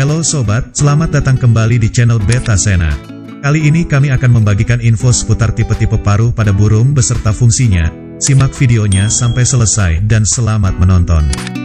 Halo sobat, selamat datang kembali di channel Betta Sena. Kali ini kami akan membagikan info seputar tipe-tipe paruh pada burung beserta fungsinya. Simak videonya sampai selesai dan selamat menonton.